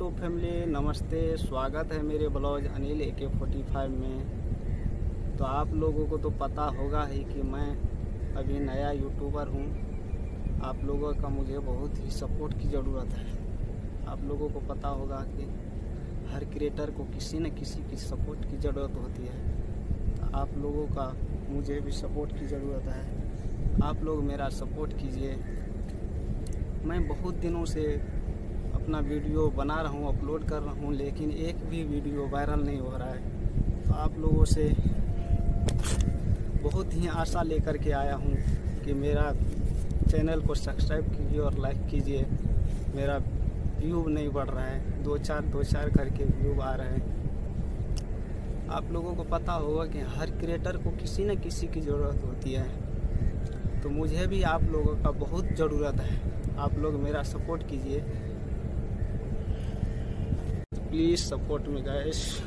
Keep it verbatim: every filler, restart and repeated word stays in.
YouTube family नमस्ते, स्वागत है मेरे ब्लॉग अनिल ए के फोर्टी फाइव में। तो आप लोगों को तो पता होगा ही कि मैं अभी नया यूट्यूबर हूँ। आप लोगों का मुझे बहुत ही सपोर्ट की ज़रूरत है। आप लोगों को पता होगा कि हर क्रिएटर को किसी न किसी की सपोर्ट की ज़रूरत होती है। तो आप लोगों का मुझे भी सपोर्ट की ज़रूरत है। आप लोग मेरा सपोर्ट कीजिए। मैं बहुत दिनों से अपना वीडियो बना रहा हूँ, अपलोड कर रहा हूँ, लेकिन एक भी वीडियो वायरल नहीं हो रहा है। तो आप लोगों से बहुत ही आशा लेकर के आया हूँ कि मेरा चैनल को सब्सक्राइब कीजिए और लाइक कीजिए। मेरा व्यू नहीं बढ़ रहा है, दो चार दो चार करके व्यू आ रहे हैं। आप लोगों को पता होगा कि हर क्रिएटर को किसी न किसी की ज़रूरत होती है। तो मुझे भी आप लोगों का बहुत ज़रूरत है। आप लोग मेरा सपोर्ट कीजिए, प्लीज़ सपोर्ट मी गाइस।